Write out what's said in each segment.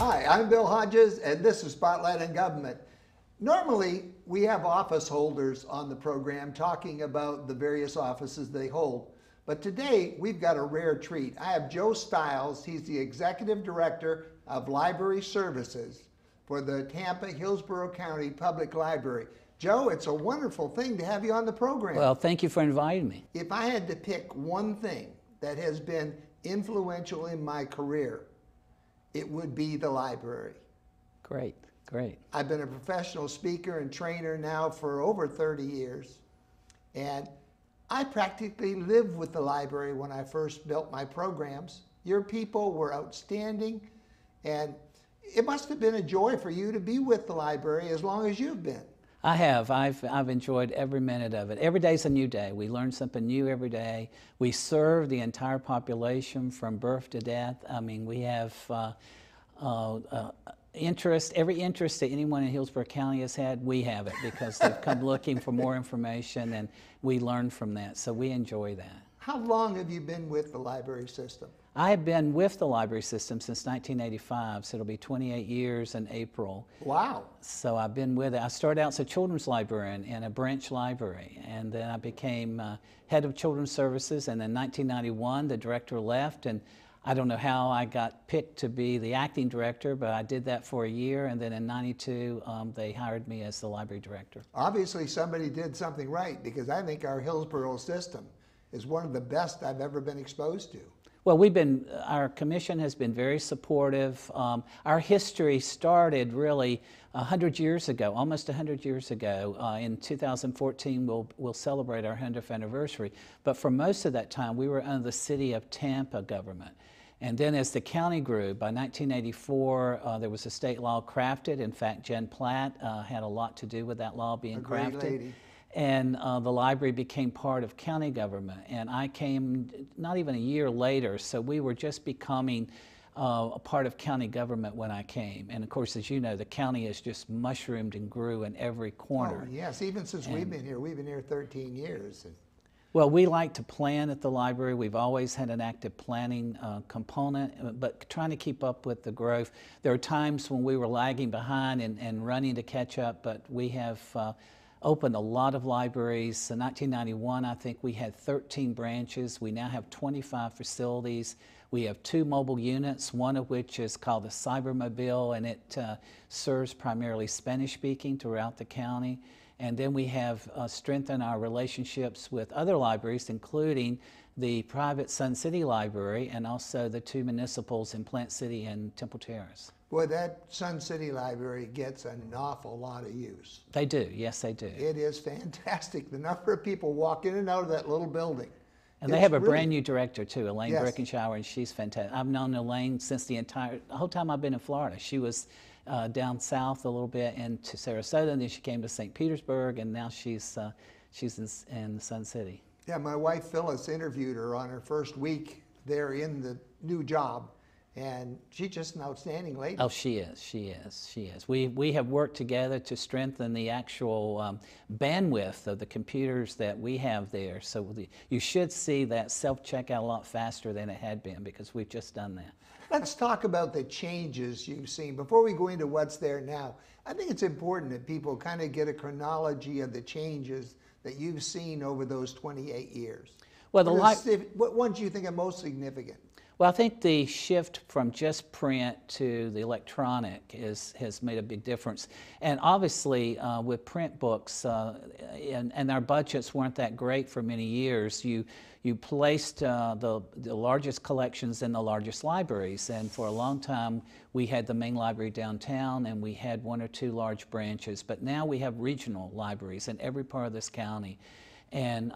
Hi, I'm Bill Hodges, and this is Spotlight on Government. Normally, we have office holders on the program talking about the various offices they hold. But today, we've got a rare treat. I have Joe Stines. He's the Executive Director of Library Services for the Tampa Hillsborough County Public Library. Joe, it's a wonderful thing to have you on the program. Well, thank you for inviting me. If I had to pick one thing that has been influential in my career, it would be the library. Great, great. I've been a professional speaker and trainer now for over 30 years, and I practically lived with the library when I first built my programs. Your people were outstanding, and it must have been a joy for you to be with the library as long as you've been. I have. I've enjoyed every minute of it. Every day's a new day. We learn something new every day. We serve the entire population from birth to death. I mean, we have interest. Every interest that anyone in Hillsborough County has had, we have it, because they've come looking for more information, and we learn from that. So we enjoy that. How long have you been with the library system? I have been with the library system since 1985, so it'll be 28 years in April. Wow. So I've been with it. I started out as a children's librarian in a branch library, and then I became head of children's services, and in 1991 the director left, and I don't know how I got picked to be the acting director, but I did that for a year, and then in 92 they hired me as the library director. Obviously somebody did something right, because I think our Hillsborough system is one of the best I've ever been exposed to. Well, our commission has been very supportive. Our history started really 100 years ago, almost 100 years ago. In 2014, we'll celebrate our 100th anniversary. But for most of that time, we were under the city of Tampa government. And then as the county grew, by 1984, there was a state law crafted. In fact, Jen Platt had a lot to do with that law being crafted. A great lady. And the library became part of county government, and I came not even a year later, so we were just becoming a part of county government when I came. And of course, as you know, the county has just mushroomed and grew in every corner. Oh, yes, even since we've been here 13 years. Well, we like to plan at the library. We've always had an active planning component, but trying to keep up with the growth. There are times when we were lagging behind and running to catch up, but we have opened a lot of libraries. In 1991, I think we had 13 branches. We now have 25 facilities. We have 2 mobile units, one of which is called the Cybermobile, and it serves primarily Spanish-speaking throughout the county. And then we have strengthened our relationships with other libraries, including the private Sun City Library and also the 2 municipals in Plant City and Temple Terrace. Boy, that Sun City Library gets an awful lot of use. They do, yes they do. It is fantastic. The number of people walk in and out of that little building. And they have a brand new director too, Elaine Brickenshower, and she's fantastic. I've known Elaine since the whole time I've been in Florida. She was down south a little bit and to Sarasota, and then she came to St. Petersburg, and now she's in Sun City. Yeah, my wife Phyllis interviewed her on her first week there in the new job, and she's just an outstanding lady. Oh, she is, she is, she is. We have worked together to strengthen the actual bandwidth of the computers that we have there. So you should see that self-checkout a lot faster than it had been, because we've just done that. Let's talk about the changes you've seen. Before we go into what's there now, I think it's important that people kind of get a chronology of the changes that you've seen over those 28 years. Well, what ones do you think are most significant? Well, I think the shift from just print to the electronic has made a big difference. And obviously, with print books, and our budgets weren't that great for many years, you placed the largest collections in the largest libraries. And for a long time, we had the main library downtown, and we had 1 or 2 large branches. But now we have regional libraries in every part of this county. And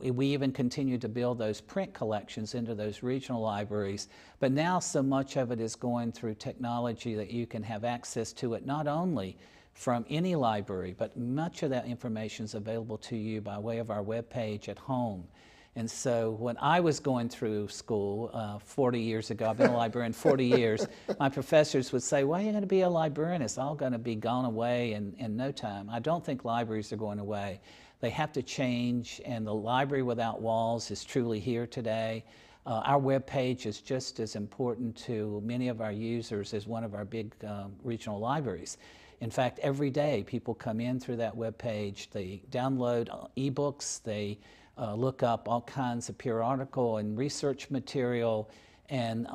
we even continue to build those print collections into those regional libraries. But now so much of it is going through technology that you can have access to it not only from any library, but much of that information is available to you by way of our webpage at home. And so when I was going through school 40 years ago, I've been a librarian 40 years, my professors would say, well, you're going to be a librarian. It's all going to be gone away in no time. I don't think libraries are going away. They have to change, and the library without walls is truly here today. Our webpage is just as important to many of our users as one of our big regional libraries. In fact, every day people come in through that webpage, they download ebooks, they look up all kinds of periodical and research material, and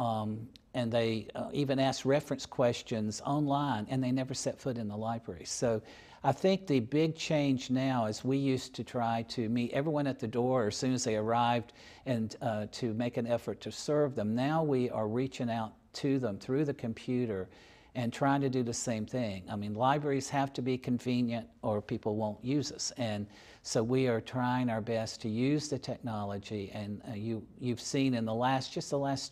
they even ask reference questions online, and they never set foot in the library. So I think the big change now is we used to try to meet everyone at the door as soon as they arrived and to make an effort to serve them. Now we are reaching out to them through the computer and trying to do the same thing. I mean, libraries have to be convenient or people won't use us. And so we are trying our best to use the technology, and you've seen in the last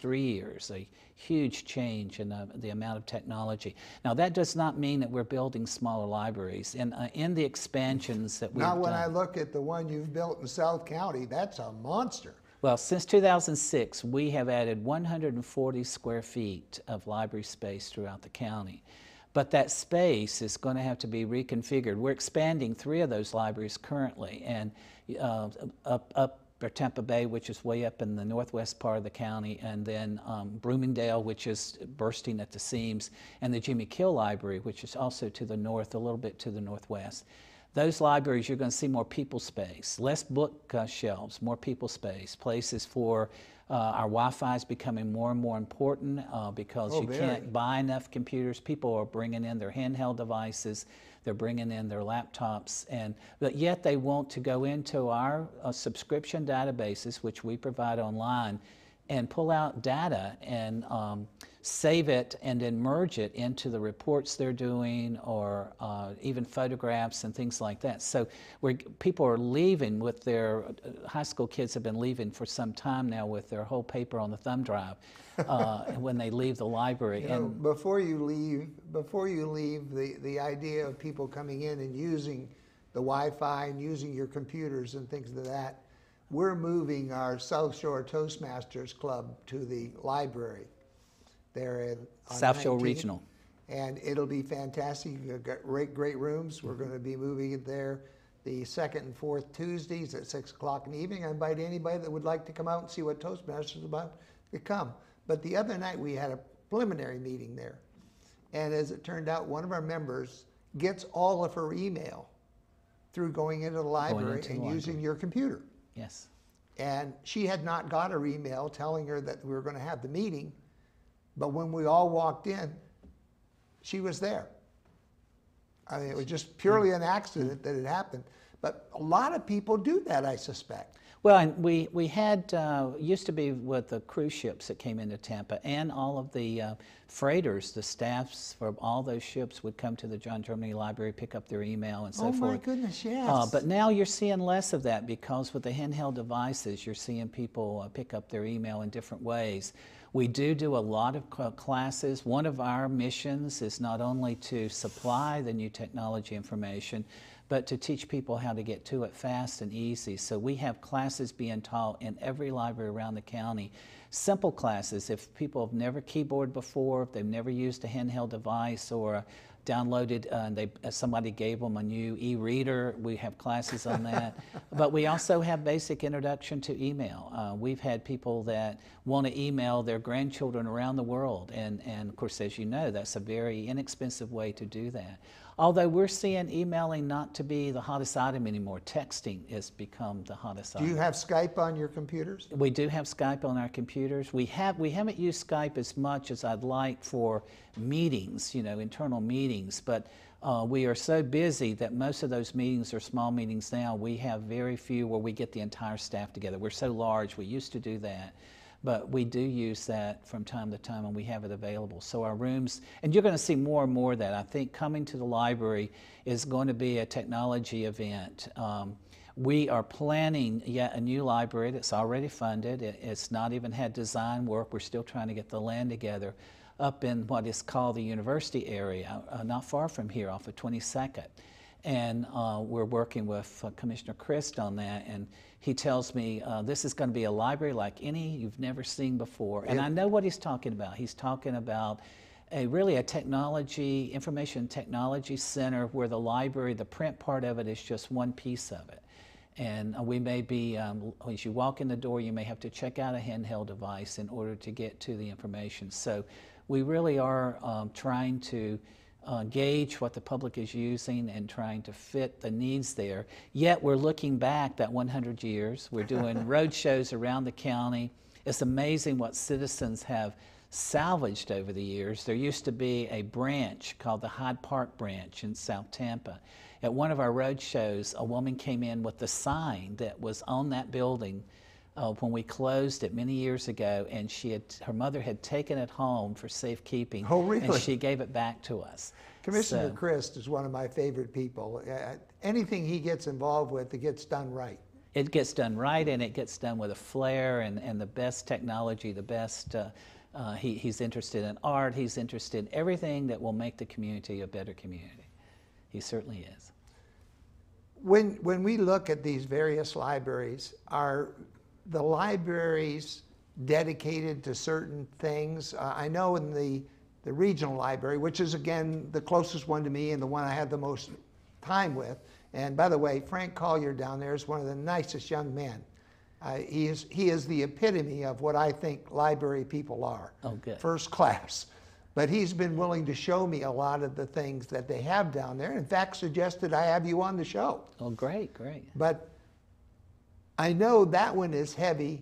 3 years a huge change in the amount of technology. Now that does not mean that we're building smaller libraries, and in the expansions that we've done. Now when I look at the one you've built in South County, that's a monster. Well, since 2006, we have added 140 square feet of library space throughout the county. But that space is going to have to be reconfigured. We're expanding 3 of those libraries currently, and up Tampa Bay, which is way up in the northwest part of the county, and then Bloomingdale, which is bursting at the seams, and the Jimmy Kill Library, which is also to the north, a little bit to the northwest. Those libraries, you're going to see more people space, less book shelves, more people space, places for our Wi-Fi is becoming more and more important because you can't buy enough computers. People are bringing in their handheld devices, they're bringing in their laptops, but yet they want to go into our subscription databases, which we provide online, and pull out data and save it and then merge it into the reports they're doing, or even photographs and things like that. So people are leaving with their, high school kids have been leaving for some time now with their whole paper on the thumb drive when they leave the library. Before you leave, the idea of people coming in and using the Wi-Fi and using your computers and things like that, we're moving our South Shore Toastmasters Club to the library there on South Shore Regional. And it'll be fantastic. You've got great rooms. We're going to be moving it there the 2nd and 4th Tuesdays at 6 o'clock in the evening. I invite anybody that would like to come out and see what Toastmasters is about to come. But the other night we had a preliminary meeting there. And as it turned out, one of our members gets all of her email through going into the library and using your computer. Yes. And she had not got her email telling her that we were going to have the meeting, but when we all walked in, she was there. I mean, it was just purely an accident that it happened. But a lot of people do that, I suspect. Well, and we had, used to be with the cruise ships that came into Tampa, and all of the freighters, the staffs from all those ships would come to the John Germany Library, pick up their email and so forth. Oh my goodness, yes. But now you're seeing less of that, because with the handheld devices, you're seeing people pick up their email in different ways. We do a lot of classes. One of our missions is not only to supply the new technology information, but to teach people how to get to it fast and easy. So we have classes being taught in every library around the county. Simple classes, if people have never keyboarded before, if they've never used a handheld device or downloaded, somebody gave them a new e-reader, we have classes on that. But we also have basic introduction to email. We've had people that want to email their grandchildren around the world. And of course, as you know, that's a very inexpensive way to do that. Although we're seeing emailing not to be the hottest item anymore. Texting has become the hottest item. Do you have Skype on your computers? We do have Skype on our computers. We haven't used Skype as much as I'd like for meetings, you know, internal meetings, but we are so busy that most of those meetings are small meetings now. We have very few where we get the entire staff together. We're so large, we used to do that. But we do use that from time to time, and we have it available. So our rooms, and you're going to see more and more of that. I think coming to the library is going to be a technology event. We are planning yet a new library that's already funded. It's not even had design work. We're still trying to get the land together up in what is called the university area, not far from here off of 22nd. And we're working with Commissioner Crist on that, and he tells me this is going to be a library like any you've never seen before. And I know what he's talking about. He's talking about really a technology, information technology center, where the library, the print part of it is just one piece of it. And we may be, as you walk in the door, you may have to check out a handheld device in order to get to the information. So we really are trying to gauge what the public is using and trying to fit the needs there. Yet we're looking back that 100 years. We're doing road shows around the county. It's amazing what citizens have salvaged over the years. There used to be a branch called the Hyde Park Branch in South Tampa. At one of our road shows, a woman came in with the sign that was on that building when we closed it many years ago, and she had, her mother had taken it home for safekeeping. Oh, really? And she gave it back to us. Commissioner Crist is one of my favorite people. Anything he gets involved with, it gets done right. It gets done right, and it gets done with a flair and the best technology, the best. He's interested in art. He's interested in everything that will make the community a better community. He certainly is. When we look at these various libraries, are the libraries dedicated to certain things? I know in the regional library, which is again the closest one to me and the one I had the most time with, and by the way, Frank Collier down there is one of the nicest young men. He is the epitome of what I think library people are, first class. But he's been willing to show me a lot of the things that they have down there. In fact, suggested I have you on the show. Oh, great, great. But I know that one is heavy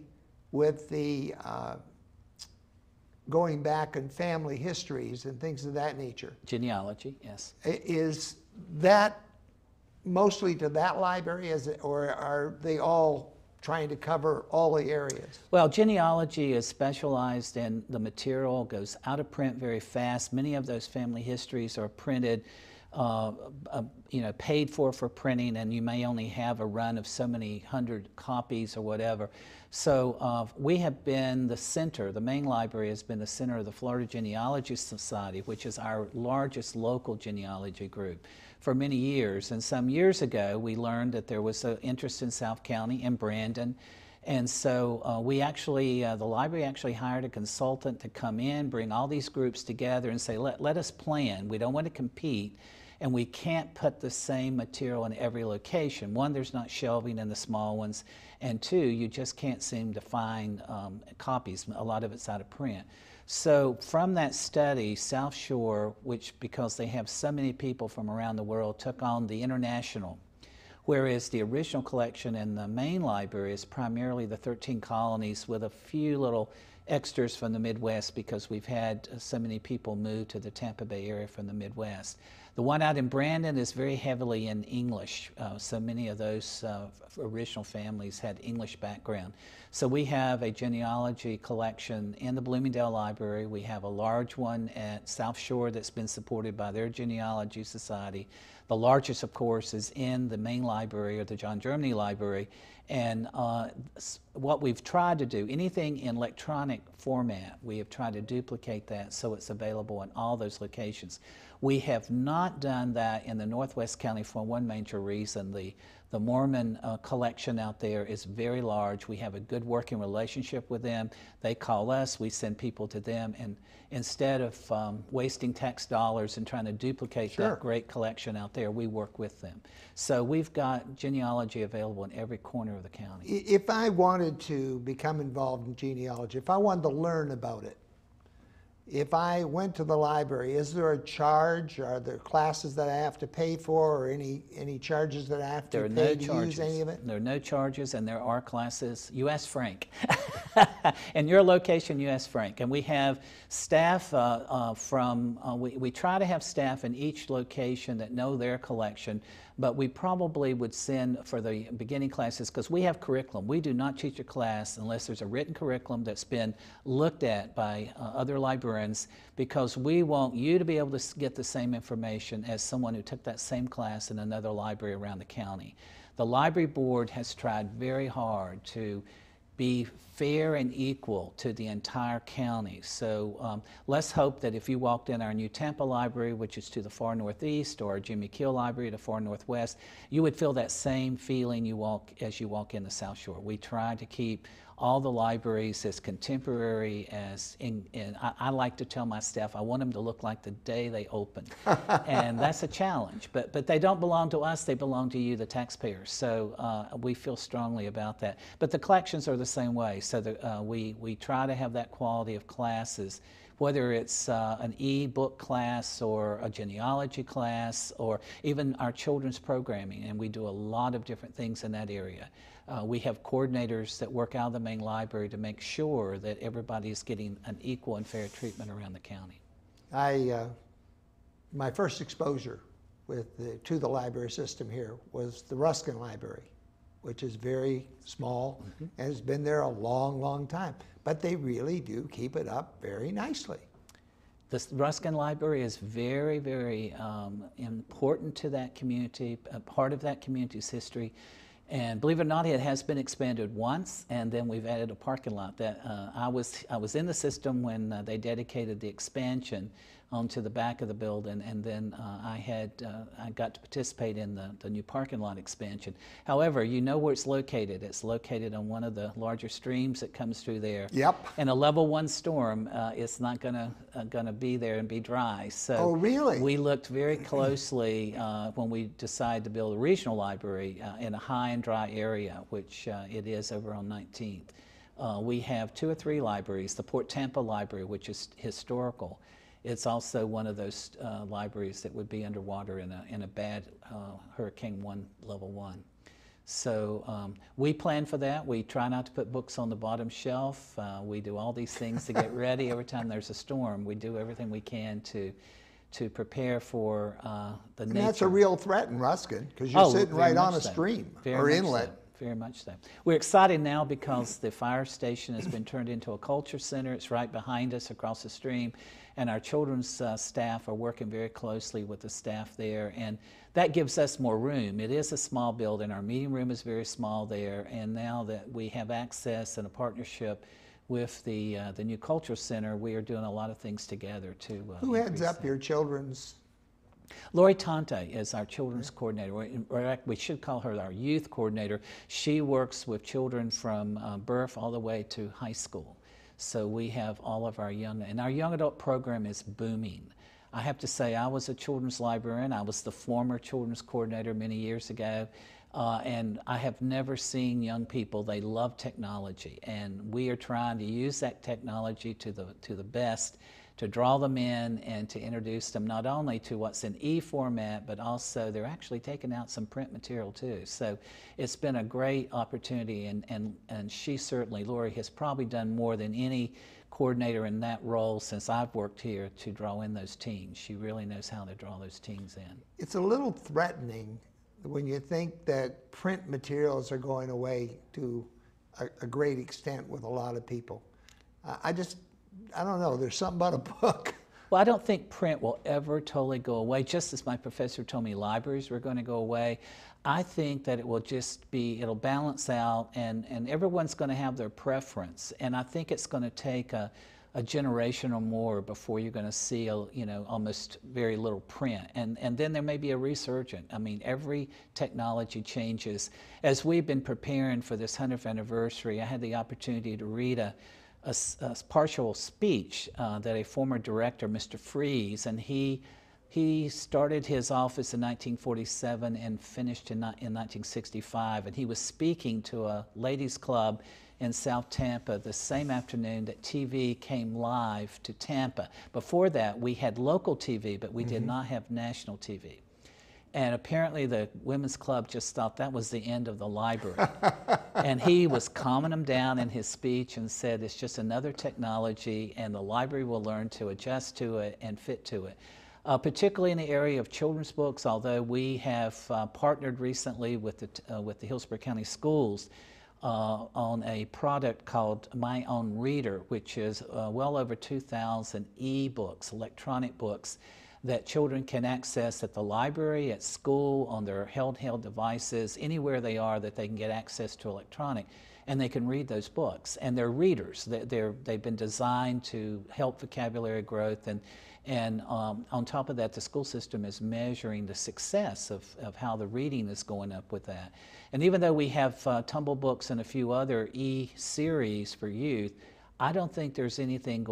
with the going back and family histories and things of that nature. Genealogy, yes. Is that mostly to that library, is it, or are they all trying to cover all the areas? Well, genealogy is specialized in the material, goes out of print very fast. Many of those family histories are printed, you know, paid for printing, and you may only have a run of so many hundred copies or whatever. So we have been the center, the main library has been the center of the Florida Genealogy Society, which is our largest local genealogy group, for many years. And some years ago, we learned that there was an interest in South County and Brandon. And so we actually, the library actually hired a consultant to come in, bring all these groups together and say, let us plan. We don't want to compete. And we can't put the same material in every location. One, there's not shelving in the small ones. And two, you just can't seem to find copies. A lot of it's out of print. So from that study, South Shore, which because they have so many people from around the world, took on the international, whereas the original collection in the main library is primarily the 13 colonies with a few little extras from the Midwest because we've had so many people move to the Tampa Bay area from the Midwest. The one out in Brandon is very heavily in English. So many of those original families had English background. So we have a genealogy collection in the Bloomingdale Library. We have a large one at South Shore that's been supported by their Genealogy Society. The largest, of course, is in the main library or the John Germany Library. And what we've tried to do, anything in electronic format, we have tried to duplicate that so it's available in all those locations. We have not done that in the Northwest County for one major reason. The Mormon collection out there is very large. We have a good working relationship with them. They call us, we send people to them, and instead of wasting tax dollars and trying to duplicate that great collection out there, we work with them. So we've got genealogy available in every corner of the county. If I wanted to become involved in genealogy, if I wanted to learn about it, if I went to the library, is there a charge? Are there classes that I have to pay for, or any charges that I have to pay to use any of it? There are no charges, and there are classes. You ask Frank. In your location, you ask Frank. And we have staff we try to have staff in each location that know their collection, but we probably would send for the beginning classes because we have curriculum. We do not teach a class unless there's a written curriculum that's been looked at by other librarians, because we want you to be able to get the same information as someone who took that same class in another library around the county. The library board has tried very hard to be fair and equal to the entire county. So let's hope that if you walked in our new Tampa Library, which is to the far northeast, or Jimmy Keel Library to far northwest, you would feel that same feeling you walk as you walk in the South Shore. We try to keep all the libraries as contemporary as, I like to tell my staff, I want them to look like the day they opened. And that's a challenge, but they don't belong to us, they belong to you, the taxpayers. So we feel strongly about that. But the collections are the same way, so that, we try to have that quality of classes, whether it's an e-book class or a genealogy class or even our children's programming, and we do a lot of different things in that area. We have coordinators that work out of the main library to make sure that everybody is getting an equal and fair treatment around the county. My first exposure to the library system here was the Ruskin Library, which is very small and has been there a long, long time. But they really do keep it up very nicely. The Ruskin Library is very, very important to that community, a part of that community's history. And believe it or not, it has been expanded once, and then we've added a parking lot. That I was in the system when they dedicated the expansion onto the back of the building, and then I got to participate in the new parking lot expansion. However, you know where it's located. It's located on one of the larger streams that comes through there. Yep. And a level 1 storm, it's not gonna be there and be dry. So oh, really? We looked very closely when we decided to build a regional library in a high and dry area, which it is over on 19th. We have 2 or 3 libraries. The Port Tampa Library, which is historical. It's also one of those libraries that would be underwater in a bad Hurricane 1 level 1. So we plan for that. We try not to put books on the bottom shelf. We do all these things to get ready. Every time there's a storm, we do everything we can to prepare for the nature. And that's a real threat in Ruskin, because you're sitting right on a stream or inlet. Very much so. We're excited now because the fire station has been turned into a culture center. It's right behind us across the stream, and our children's staff are working very closely with the staff there, and that gives us more room. It is a small building. Our meeting room is very small there, and now that we have access and a partnership with the new culture center, we are doing a lot of things together to who heads up your children's? Lori Tante is our children's coordinator. In fact, we should call her our youth coordinator. She works with children from birth all the way to high school. So we have all of our young, and our young adult program is booming. I have to say, I was a children's librarian. I was the former children's coordinator many years ago. And I have never seen young people, they love technology. And we are trying to use that technology to the best, to draw them in and to introduce them not only to what's in e-format, but also they're actually taking out some print material too. So it's been a great opportunity, and she certainly, Lori, has probably done more than any coordinator in that role since I've worked here to draw in those teams. She really knows how to draw those teams in. It's a little threatening when you think that print materials are going away to a great extent with a lot of people. I don't know, there's something about a book. Well, I don't think print will ever totally go away. Just as my professor told me libraries were going to go away, I think that it will just be, it'll balance out, and everyone's going to have their preference. And I think it's going to take a generation or more before you're going to see, almost very little print. And then there may be a resurgence. I mean, every technology changes. As we've been preparing for this 100th anniversary, I had the opportunity to read a partial speech that a former director, Mr. Freeze, and he started his office in 1947 and finished in 1965, and he was speaking to a ladies' club in South Tampa the same afternoon that TV came live to Tampa. Before that, we had local TV, but we did not have national TV. And apparently the women's club just thought that was the end of the library. And he was calming them down in his speech and said, it's just another technology, and the library will learn to adjust to it and fit to it. Particularly in the area of children's books, although we have partnered recently with the Hillsborough County Schools on a product called My Own Reader, which is well over 2,000 e-books, electronic books, that children can access at the library, at school, on their handheld devices, anywhere they are that they can get access to electronic. and they can read those books, and they're readers. They've been designed to help vocabulary growth, and on top of that, the school system is measuring the success of how the reading is going up with that. And even though we have Tumble Books and a few other e-series for youth, I don't think there's anything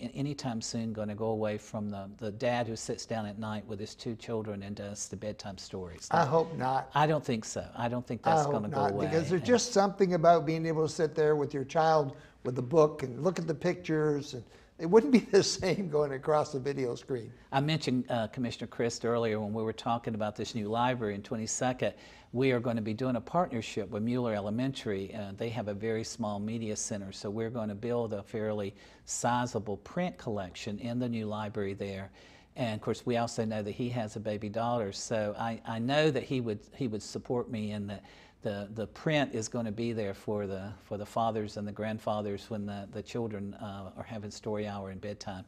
anytime soon going to go away from the dad who sits down at night with his two children and does the bedtime stories. I hope not. I don't think so. I don't think that's going to go away. Because there's just something about being able to sit there with your child with the book and look at the pictures, and it wouldn't be the same going across the video screen. I mentioned Commissioner Crist earlier when we were talking about this new library in 22nd. We are going to be doing a partnership with Mueller Elementary. They have a very small media center, so we're going to build a fairly sizable print collection in the new library there. And of course, we also know that he has a baby daughter, so I know that he would support me in that. The print is going to be there for the fathers and the grandfathers when the children are having story hour and bedtime.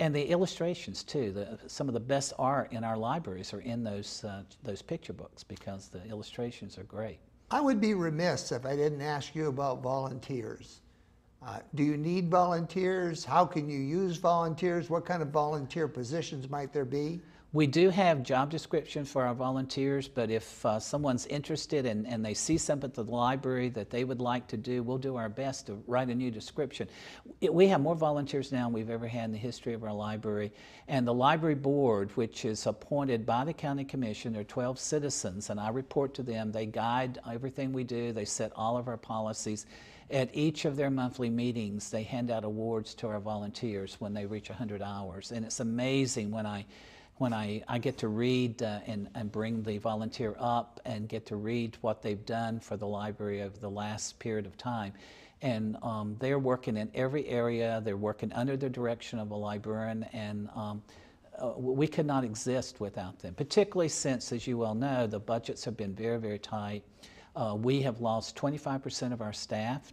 And the illustrations too, some of the best art in our libraries are in those picture books, because the illustrations are great. I would be remiss if I didn't ask you about volunteers. Do you need volunteers? How can you use volunteers? What kind of volunteer positions might there be? We do have job descriptions for our volunteers, but if someone's interested and they see something at the library that they would like to do, we'll do our best to write a new description. We have more volunteers now than we've ever had in the history of our library. And the library board, which is appointed by the county commission, there are 12 citizens, and I report to them. They guide everything we do. They set all of our policies. At each of their monthly meetings, they hand out awards to our volunteers when they reach 100 hours. And it's amazing when I get to read and bring the volunteer up and get to read what they've done for the library over the last period of time. And they're working in every area. They're working under the direction of a librarian, and we could not exist without them, particularly since, as you well know, the budgets have been very, very tight. We have lost 25% of our staff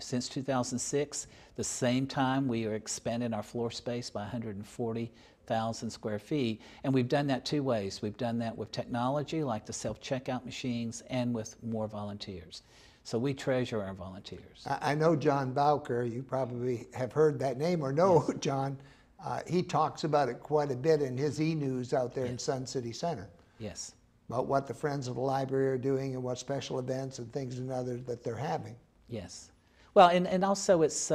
since 2006. The same time, we are expanding our floor space by 140,000 square feet, and we've done that two ways. We've done that with technology, like the self-checkout machines, and with more volunteers. So we treasure our volunteers. I know John Bowker. You probably have heard that name or know. Yes. John. He talks about it quite a bit in his e-news out there. Yes. In Sun City Center. Yes. About what the Friends of the Library are doing and what special events and things and others that they're having. Yes. Well, and also it's...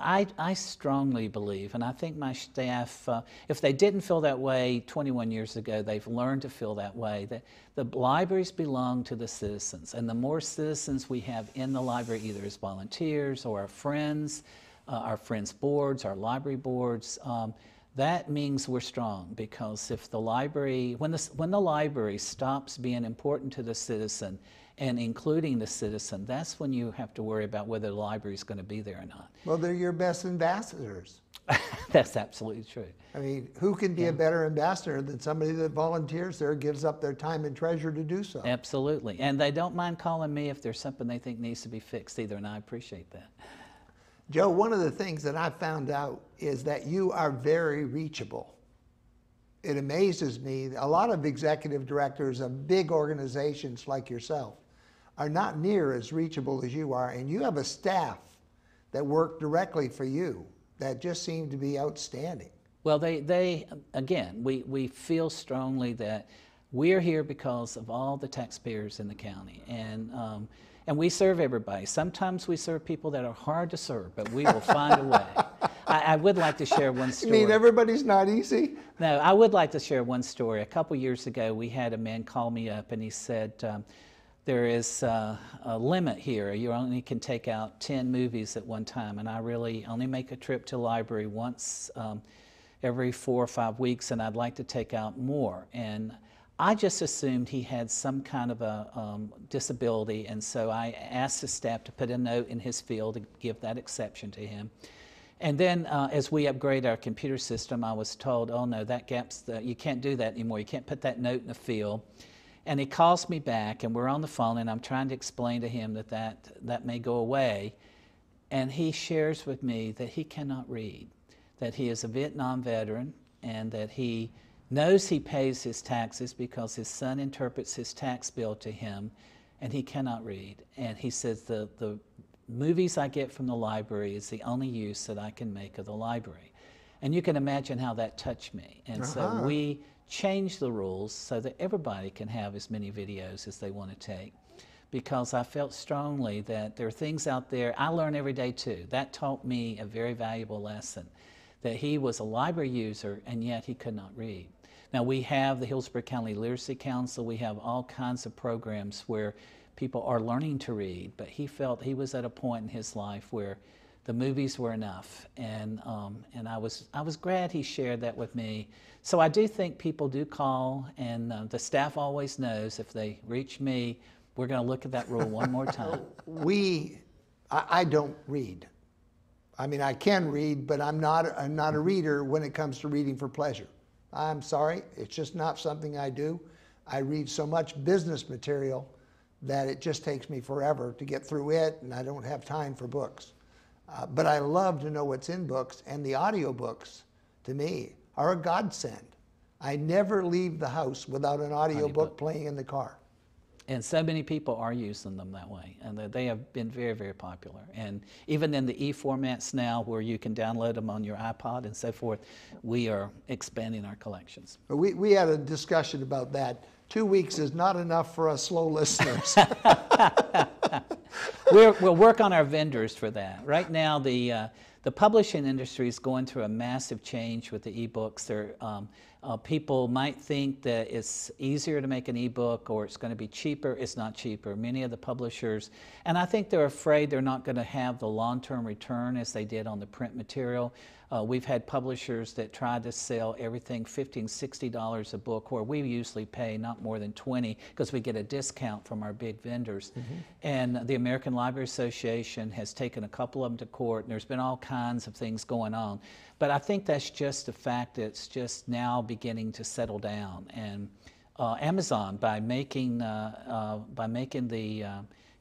I strongly believe, and I think my staff, if they didn't feel that way 21 years ago, they've learned to feel that way, that the libraries belong to the citizens. And the more citizens we have in the library, either as volunteers or our friends' boards, our library boards, that means we're strong. Because if the library, when the library stops being important to the citizen and including the citizen, that's when you have to worry about whether the library is going to be there or not. Well, they're your best ambassadors. That's absolutely true. I mean, who can be a better ambassador than somebody that volunteers there, gives up their time and treasure to do so? Absolutely. And they don't mind calling me if there's something they think needs to be fixed either, and I appreciate that. Joe, one of the things that I found out is that you are very reachable. It amazes me. A lot of executive directors of big organizations like yourself are not near as reachable as you are, and you have a staff that work directly for you that just seem to be outstanding. Well, they again, we feel strongly that we're here because of all the taxpayers in the county, and we serve everybody. Sometimes we serve people that are hard to serve, but we will find a way. I would like to share one story. You mean everybody's not easy? No, I would like to share one story. A couple years ago, we had a man call me up, and he said, there is a limit here. You only can take out 10 movies at one time, and I really only make a trip to the library once every 4 or 5 weeks, and I'd like to take out more. And I just assumed he had some kind of a disability, and so I asked the staff to put a note in his field to give that exception to him. And then as we upgrade our computer system, I was told, oh no, that gap's, you can't do that anymore. You can't put that note in the field. And he calls me back, and we're on the phone, and I'm trying to explain to him that may go away. And he shares with me that he cannot read, that he is a Vietnam veteran, and that he knows he pays his taxes because his son interprets his tax bill to him, and he cannot read. And he says the movies I get from the library is the only use that I can make of the library. And you can imagine how that touched me. And so we changed the rules so that everybody can have as many videos as they want to take, because I felt strongly that there are things out there. I learn every day too. That taught me a very valuable lesson, that he was a library user and yet he could not read. Now we have the Hillsborough County Literacy Council. We have all kinds of programs where people are learning to read, but he felt he was at a point in his life where the movies were enough, and I was glad he shared that with me. So I do think people do call, and the staff always knows if they reach me, we're going to look at that rule one more time. I don't read. I mean, I can read, but I'm not a reader when it comes to reading for pleasure. I'm sorry, it's just not something I do. I read so much business material that it just takes me forever to get through it, and I don't have time for books. But I love to know what's in books, and the audiobooks, to me, are a godsend. I never leave the house without an audiobook playing in the car. And so many people are using them that way, and they have been very, very popular. And even in the e-formats now, where you can download them on your iPod and so forth, we are expanding our collections. We had a discussion about that. 2 weeks is not enough for us slow listeners. We'll work on our vendors for that. Right now, the publishing industry is going through a massive change with the e-books. People might think that it's easier to make an e-book or it's going to be cheaper. It's not cheaper. Many of the publishers, and I think they're afraid they're not going to have the long-term return as they did on the print material. We've had publishers that tried to sell everything $50 and $60 a book, where we usually pay not more than $20 because we get a discount from our big vendors. Mm-hmm. And the American Library Association has taken a couple of them to court, and there's been all kinds of things going on. But I think that's just the fact that it's just now beginning to settle down. And Amazon, by making the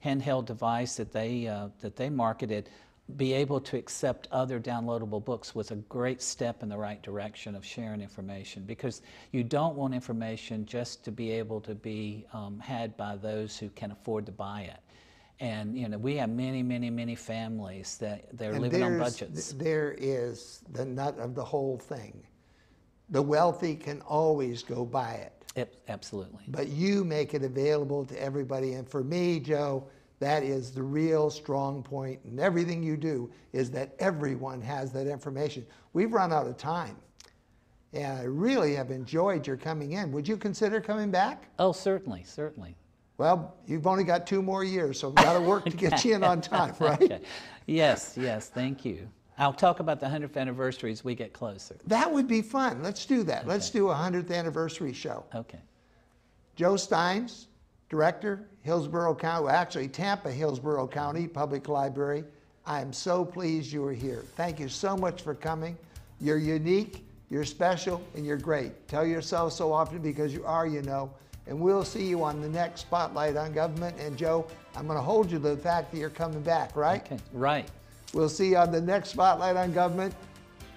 handheld device that they marketed, be able to accept other downloadable books was a great step in the right direction of sharing information, because you don't want information just to be able to be had by those who can afford to buy it. And you know, we have many, many, many families that they're living on budgets. There is the nut of the whole thing. The wealthy can always go buy it. Absolutely. But you make it available to everybody. And for me, Joe, that is the real strong point in everything you do, is that everyone has that information. We've run out of time, and I really have enjoyed your coming in. Would you consider coming back? Oh, certainly, certainly. Well, you've only got 2 more years, so we've got to work to get you in on time, right? Okay. Yes, yes, thank you. I'll talk about the 100th anniversary as we get closer. That would be fun. Let's do that. Okay. Let's do a 100th anniversary show. Okay. Joe Stines, Director, Hillsborough County, actually Tampa Hillsborough County Public Library. I am so pleased you are here. Thank you so much for coming. You're unique, you're special, and you're great. Tell yourself so often, because you are, you know. And we'll see you on the next Spotlight on Government. And Joe, I'm going to hold you to the fact that you're coming back, right? Okay, right. We'll see you on the next Spotlight on Government.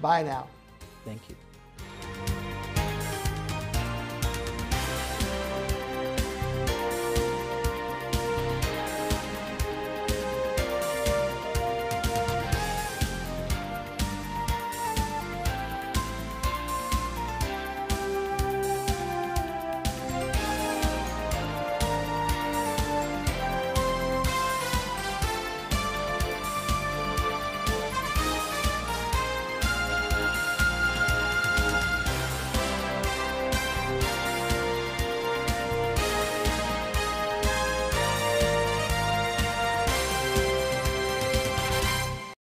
Bye now. Thank you.